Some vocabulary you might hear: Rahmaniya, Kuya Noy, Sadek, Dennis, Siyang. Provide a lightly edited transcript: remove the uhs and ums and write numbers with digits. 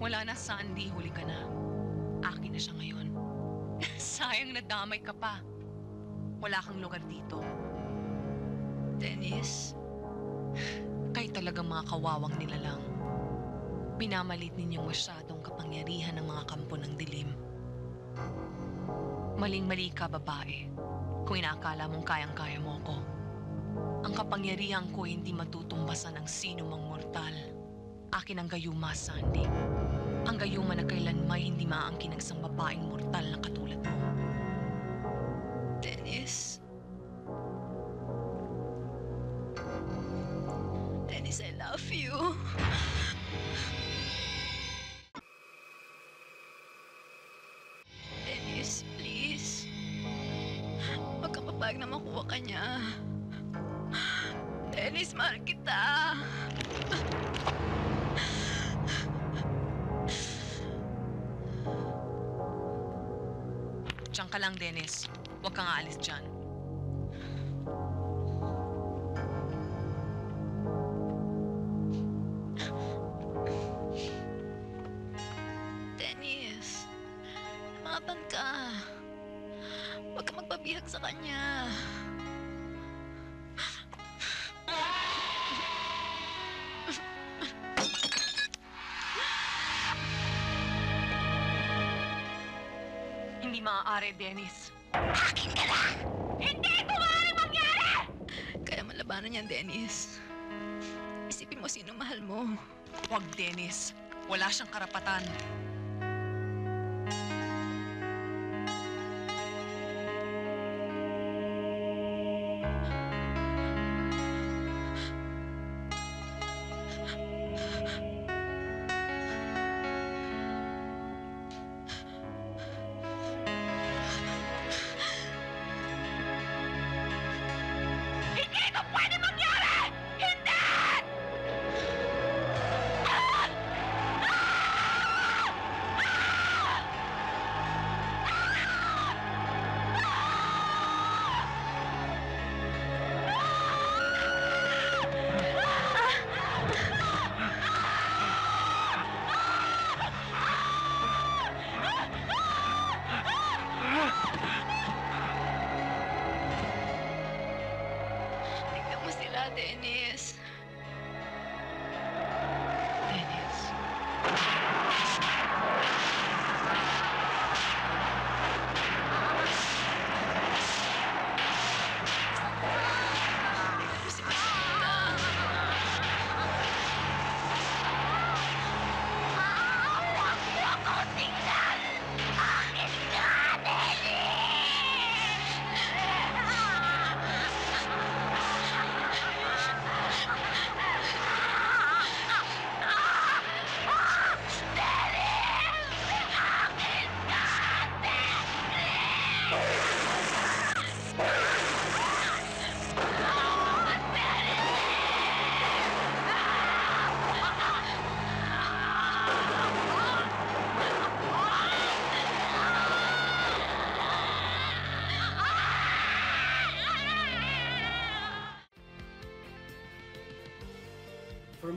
Wala na, Sandy. Huli ka na. Akin na siya ngayon. Sayang na damay ka pa. Wala kang lugar dito. Dennis, kayo talaga mga kawawang nilalang. Pinamalit ninyong masyadong kapangyarihan ng mga kampo ng dilim. Maling-mali ka, babae, kung inaakala mong kayang-kaya mo ko. Ang kapangyarihan ko hindi matutumbasan ng sino mang mortal. Akin ang gayuma, Sandy. Ang gayuma na kailanmay hindi maangkin ng isang babaeng mortal na katulad mo. Dennis? Dennis, I love you. Dennis, please. Pagkakapag na makuha ka niya. Dennis, mahal kita. Diyan ka lang, Dennis. Huwag kang aalis dyan. Dennis, namaban ka. Huwag ka magpabihag sa kanya. Hindi maaari, Dennis. Akin ka lang! Hindi ko maaaring mangyari! Kaya malabanan yan, Dennis. Isipin mo sino mahal mo. Huwag, Dennis. Wala siyang karapatan. Dennis. Dennis. For